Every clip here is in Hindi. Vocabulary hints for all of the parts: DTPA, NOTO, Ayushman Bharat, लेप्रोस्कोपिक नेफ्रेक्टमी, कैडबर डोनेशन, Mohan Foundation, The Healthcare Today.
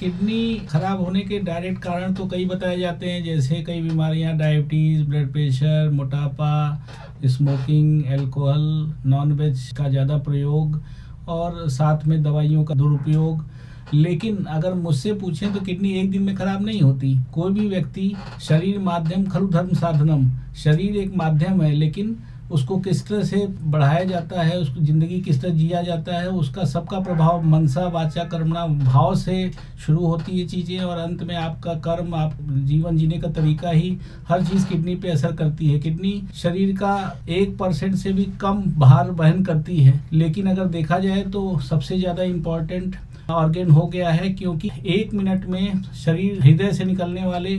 किडनी खराब होने के डायरेक्ट कारण तो कई बताए जाते हैं, जैसे कई बीमारियां डायबिटीज़, ब्लड प्रेशर, मोटापा, स्मोकिंग, अल्कोहल, नॉनवेज का ज़्यादा प्रयोग और साथ में दवाइयों का दुरुपयोग। लेकिन अगर मुझसे पूछें तो किडनी एक दिन में खराब नहीं होती। कोई भी व्यक्ति शरीर माध्यम खलु धर्म साधनम, शरीर एक माध्यम है, लेकिन उसको किस तरह से बढ़ाया जाता है, उसको ज़िंदगी किस तरह जिया जाता है, उसका सबका प्रभाव मनसा वाचा कर्मणा भाव से शुरू होती है चीज़ें, और अंत में आपका कर्म, आप जीवन जीने का तरीका ही हर चीज़ किडनी पे असर करती है। किडनी शरीर का 1% से भी कम भार वहन करती है, लेकिन अगर देखा जाए तो सबसे ज़्यादा इम्पॉर्टेंट ऑर्गेन हो गया है, क्योंकि 1 मिनट में शरीर हृदय से निकलने वाले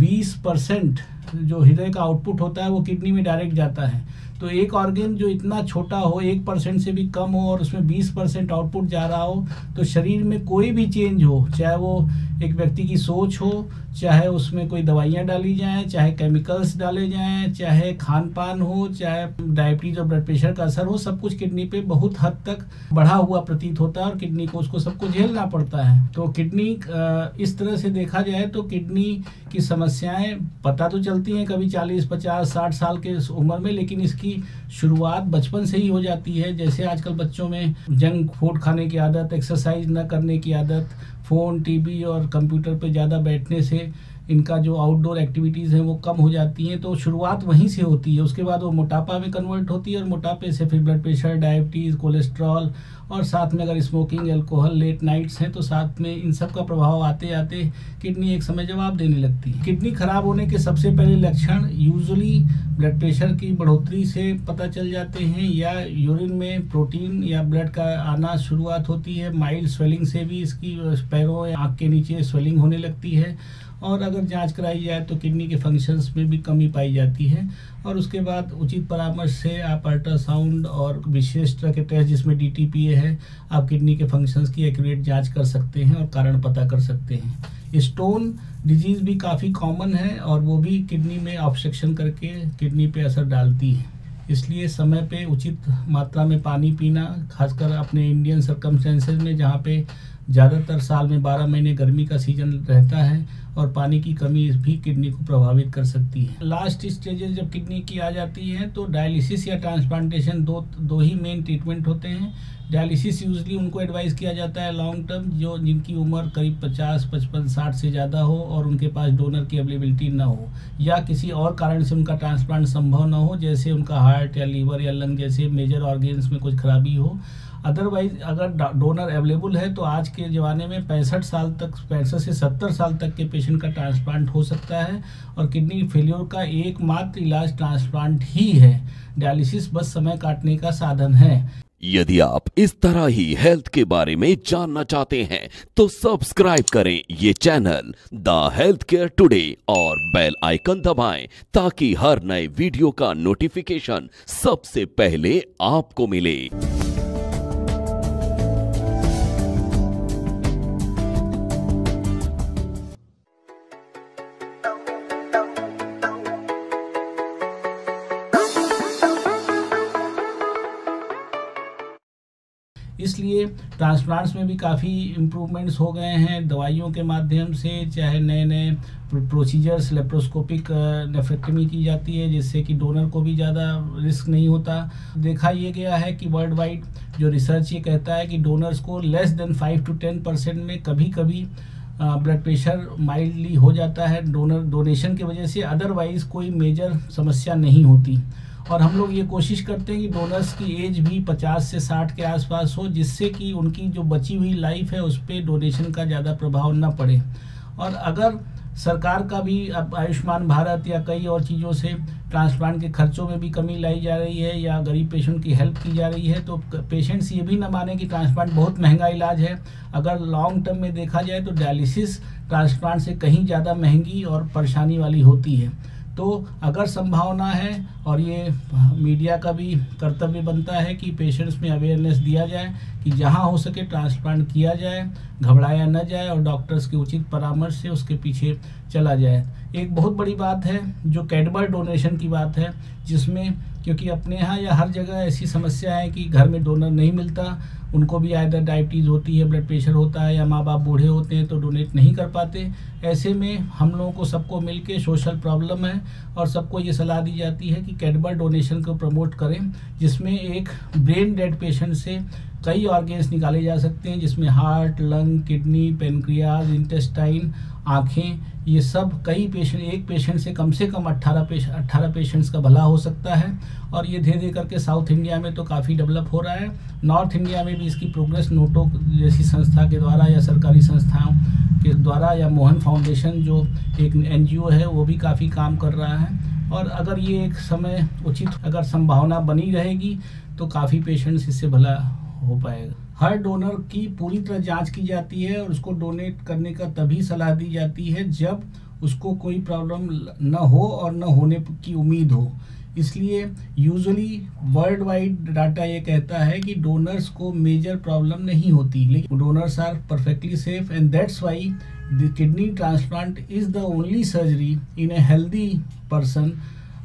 20% जो हृदय का आउटपुट होता है वो किडनी में डायरेक्ट जाता है। तो एक ऑर्गेन जो इतना छोटा हो, 1% से भी कम हो और उसमें 20% आउटपुट जा रहा हो, तो शरीर में कोई भी चेंज हो, चाहे वो एक व्यक्ति की सोच हो, चाहे उसमें कोई दवाइयाँ डाली जाएँ, चाहे केमिकल्स डाले जाएँ, चाहे खान पान हो, चाहे डायबिटीज़ और ब्लड प्रेशर का असर हो, सब कुछ किडनी पे बहुत हद तक बढ़ा हुआ प्रतीत होता है और किडनी को उसको सब कुछ झेलना पड़ता है। तो किडनी इस तरह से देखा जाए तो किडनी की समस्याएँ पता तो चलती हैं कभी 40, 50, 60 साल के उम्र में, लेकिन इसकी शुरुआत बचपन से ही हो जाती है। जैसे आजकल बच्चों में जंक फूड खाने की आदत, एक्सरसाइज न करने की आदत, फ़ोन, टीवी और कंप्यूटर पे ज़्यादा बैठने से इनका जो आउटडोर एक्टिविटीज़ हैं वो कम हो जाती हैं। तो शुरुआत वहीं से होती है, उसके बाद वो मोटापा में कन्वर्ट होती है और मोटापे से फिर ब्लड प्रेशर, डायबिटीज़, कोलेस्ट्रॉल और साथ में अगर स्मोकिंग, अल्कोहल, लेट नाइट्स हैं तो साथ में इन सब का प्रभाव आते आते किडनी एक समय जवाब देने लगती है। किडनी खराब होने के सबसे पहले लक्षण यूजुअली ब्लड प्रेशर की बढ़ोतरी से पता चल जाते हैं, या यूरिन में प्रोटीन या ब्लड का आना शुरुआत होती है। माइल्ड स्वेलिंग से भी इसकी पैरों या आँख के नीचे स्वेलिंग होने लगती है, और अगर जांच कराई जाए तो किडनी के फंक्शंस में भी कमी पाई जाती है। और उसके बाद उचित परामर्श से आप अल्ट्रासाउंड और विशेष तरह के टेस्ट जिसमें DTPA है, आप किडनी के फंक्शंस की एक्यूरेट जांच कर सकते हैं और कारण पता कर सकते हैं। स्टोन डिजीज़ भी काफ़ी कॉमन है और वो भी किडनी में ऑब्स्ट्रक्शन करके किडनी पे असर डालती है, इसलिए समय पे उचित मात्रा में पानी पीना, खासकर अपने इंडियन सर्कमस्टेंसेज में जहाँ पे ज़्यादातर साल में 12 महीने गर्मी का सीजन रहता है, और पानी की कमी भी किडनी को प्रभावित कर सकती है। लास्ट स्टेजेस जब किडनी की आ जाती है तो डायलिसिस या ट्रांसप्लांटेशन दो ही मेन ट्रीटमेंट होते हैं। डायलिसिस यूजली उनको एडवाइस किया जाता है लॉन्ग टर्म जो जिनकी उम्र करीब 50, 55, 60 से ज़्यादा हो और उनके पास डोनर की अवेलेबिलिटी ना हो, या किसी और कारण से उनका ट्रांसप्लांट संभव ना हो, जैसे उनका हार्ट या लीवर या लंग जैसे मेजर ऑर्गेन्स में कुछ खराबी हो। अदरवाइज अगर डोनर अवेलेबल है तो आज के ज़माने में 65 साल तक, 65 से 70 साल तक के पेशेंट का ट्रांसप्लांट हो सकता है, और किडनी फेल्योर का एकमात्र इलाज ट्रांसप्लांट ही है। डायलिसिस बस समय काटने का साधन है। यदि आप इस तरह ही हेल्थ के बारे में जानना चाहते हैं तो सब्सक्राइब करें ये channel the health care today और बेल आइकन दबाएं, ताकि हर नए वीडियो का नोटिफिकेशन सबसे पहले आपको मिले। इसलिए ट्रांसप्लांट्स में भी काफ़ी इम्प्रूवमेंट्स हो गए हैं, दवाइयों के माध्यम से, चाहे नए नए प्रोसीजर्स, लेप्रोस्कोपिक नेफ्रेक्टमी की जाती है जिससे कि डोनर को भी ज़्यादा रिस्क नहीं होता। देखा ये गया है कि वर्ल्ड वाइड जो रिसर्च ये कहता है कि डोनर्स को <10% में कभी कभी ब्लड प्रेशर माइल्डली हो जाता है डोनर डोनेशन की वजह से, अदरवाइज़ कोई मेजर समस्या नहीं होती। और हम लोग ये कोशिश करते हैं कि डोनर्स की एज भी 50 से 60 के आसपास हो, जिससे कि उनकी जो बची हुई लाइफ है उस पर डोनेशन का ज़्यादा प्रभाव ना पड़े। और अगर सरकार का भी अब आयुष्मान भारत या कई और चीज़ों से ट्रांसप्लांट के खर्चों में भी कमी लाई जा रही है या गरीब पेशेंट की हेल्प की जा रही है, तो पेशेंट्स ये भी ना माने कि ट्रांसप्लांट बहुत महंगा इलाज है। अगर लॉन्ग टर्म में देखा जाए तो डायलिसिस ट्रांसप्लांट से कहीं ज़्यादा महंगी और परेशानी वाली होती है। तो अगर संभावना है और ये मीडिया का भी कर्तव्य बनता है कि पेशेंट्स में अवेयरनेस दिया जाए कि जहां हो सके ट्रांसप्लांट किया जाए, घबराया न जाए और डॉक्टर्स के उचित परामर्श से उसके पीछे चला जाए। एक बहुत बड़ी बात है जो कैडबर डोनेशन की बात है, जिसमें क्योंकि अपने यहाँ या हर जगह ऐसी समस्या है कि घर में डोनर नहीं मिलता, उनको भी आयदर डायबिटीज़ होती है, ब्लड प्रेशर होता है या माँ बाप बूढ़े होते हैं तो डोनेट नहीं कर पाते। ऐसे में हम लोगों को सबको मिलके, सोशल प्रॉब्लम है और सबको ये सलाह दी जाती है कि कैडबर डोनेशन को प्रमोट करें, जिसमें एक ब्रेन डेड पेशेंट से कई ऑर्गेन्स निकाले जा सकते हैं, जिसमें heart, lung, kidney, pancreas, intestine, आँखें, ये सब कई पेशेंट, एक पेशेंट से कम 18 पेशेंट्स का भला हो सकता है। और ये धीरे धीरे करके साउथ इंडिया में तो काफ़ी डेवलप हो रहा है, नॉर्थ इंडिया में भी इसकी प्रोग्रेस नोटो जैसी संस्था के द्वारा या सरकारी संस्थाओं के द्वारा या मोहन फाउंडेशन जो एक NGO है वो भी काफ़ी काम कर रहा है। और अगर ये एक समय उचित अगर संभावना बनी रहेगी तो काफ़ी पेशेंट्स इससे भला हो पाएगा। हर डोनर की पूरी तरह जांच की जाती है और उसको डोनेट करने का तभी सलाह दी जाती है जब उसको कोई प्रॉब्लम न हो और न होने की उम्मीद हो। इसलिए यूजुअली वर्ल्ड वाइड डाटा ये कहता है कि डोनर्स को मेजर प्रॉब्लम नहीं होती, लेकिन donors are perfectly safe and that's why the kidney transplant is the only surgery in a healthy person.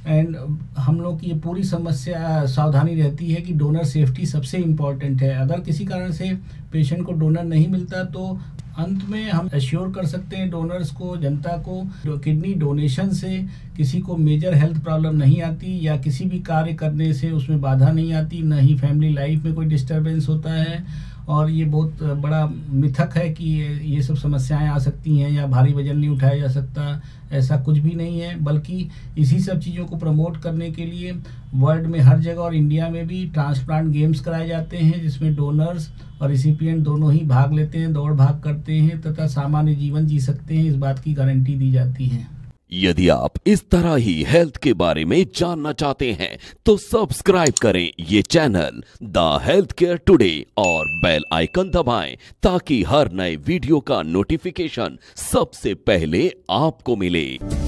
And हम लोग की ये पूरी समस्या सावधानी रहती है कि डोनर सेफ्टी सबसे इम्पॉर्टेंट है। अगर किसी कारण से पेशेंट को डोनर नहीं मिलता तो अंत में हम एश्योर कर सकते हैं डोनर्स को, जनता को, किडनी डोनेशन से किसी को मेजर हेल्थ प्रॉब्लम नहीं आती या किसी भी कार्य करने से उसमें बाधा नहीं आती, ना ही फैमिली लाइफ में कोई डिस्टर्बेंस होता है। और ये बहुत बड़ा मिथक है कि ये सब समस्याएं आ सकती हैं या भारी वजन नहीं उठाया जा सकता, ऐसा कुछ भी नहीं है। बल्कि इसी सब चीज़ों को प्रमोट करने के लिए वर्ल्ड में हर जगह और इंडिया में भी ट्रांसप्लांट गेम्स कराए जाते हैं, जिसमें डोनर्स और रिसिपिएंट दोनों ही भाग लेते हैं, दौड़ भाग करते हैं तथा सामान्य जीवन जी सकते हैं, इस बात की गारंटी दी जाती है। यदि आप इस तरह ही हेल्थ के बारे में जानना चाहते हैं तो सब्सक्राइब करें ये channel the health care today और बेल आइकन दबाएं ताकि हर नए वीडियो का नोटिफिकेशन सबसे पहले आपको मिले।